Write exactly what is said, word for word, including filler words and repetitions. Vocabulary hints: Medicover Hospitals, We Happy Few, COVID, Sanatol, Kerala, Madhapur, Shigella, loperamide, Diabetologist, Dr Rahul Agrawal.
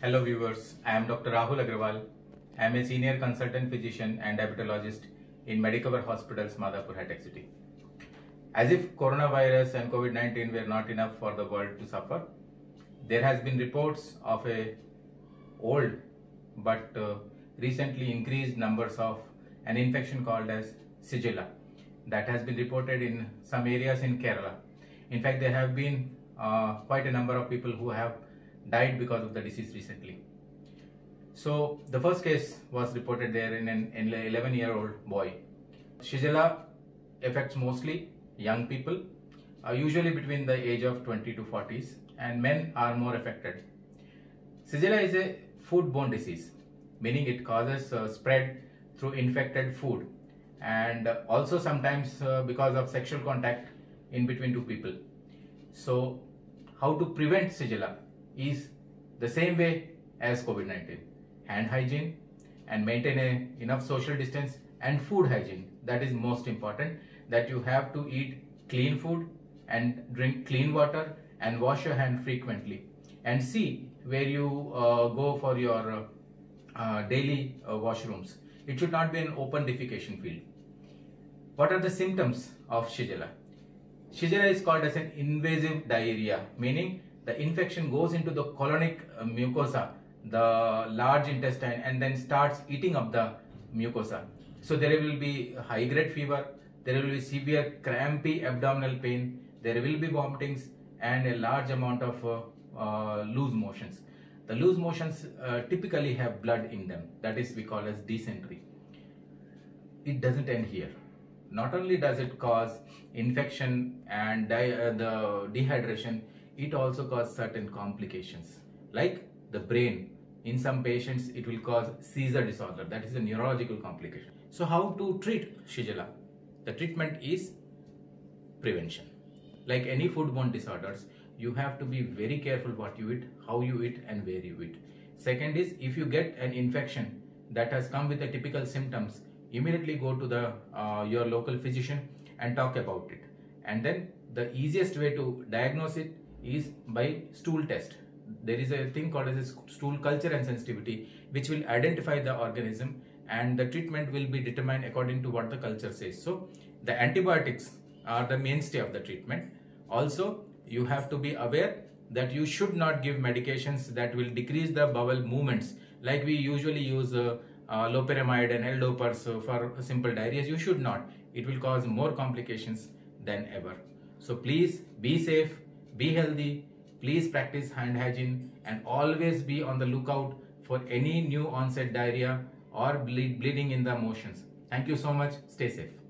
Hello viewers, I am Dr Rahul Agrawal. I am a senior consultant physician and diabetologist in Medicover Hospitals, Madhapur, Hi-Tech City. As if coronavirus and COVID nineteen were not enough for the world to suffer, there has been reports of a old but uh, recently increased numbers of an infection called as Shigella that has been reported in some areas in Kerala. In fact, there have been uh, quite a number of people who have died because of the disease recently. So the first case was reported there in an eleven year old boy. Shigella affects mostly young people, uh, usually between the age of twenty to forties, and men are more affected. Shigella is a foodborne disease, meaning it causes uh, spread through infected food, and uh, also sometimes uh, because of sexual contact in between two people. So how to prevent Shigella is the same way as COVID nineteen: hand hygiene, and maintain a, enough social distance, and food hygiene. That is most important, that you have to eat clean food and drink clean water and wash your hand frequently, and see where you uh, go for your uh, uh, daily uh, washrooms. It should not be an open defecation field. What are the symptoms of Shigella? Shigella is called as an invasive diarrhea, meaning the infection goes into the colonic mucosa, the large intestine, and then starts eating up the mucosa. So there will be high grade fever, there will be severe crampy abdominal pain, there will be vomitings, and a large amount of uh, uh, loose motions. The loose motions uh, typically have blood in them. That is we call as dysentery. It doesn't end here. Not only does it cause infection and di uh, the dehydration, it also causes certain complications like the brain. In some patients, it will cause seizure disorder. That is a neurological complication. So how to treat Shigella? The treatment is prevention. Like any foodborne disorders, you have to be very careful what you eat, how you eat, and where you eat. Second is, if you get an infection that has come with the typical symptoms, immediately go to the uh, your local physician and talk about it. And then the easiest way to diagnose it is by stool test. There is a thing called as a stool culture and sensitivity, which will identify the organism, and the treatment will be determined according to what the culture says. So the antibiotics are the mainstay of the treatment. Also, you have to be aware that you should not give medications that will decrease the bowel movements, like we usually use uh, uh, loperamide and L-dopers uh, for simple diarrhea. You should not. It will cause more complications than ever. So please be safe, be healthy, please practice hand hygiene, and always be on the lookout for any new onset diarrhea or bleed, bleeding in the motions. Thank you so much. Stay safe.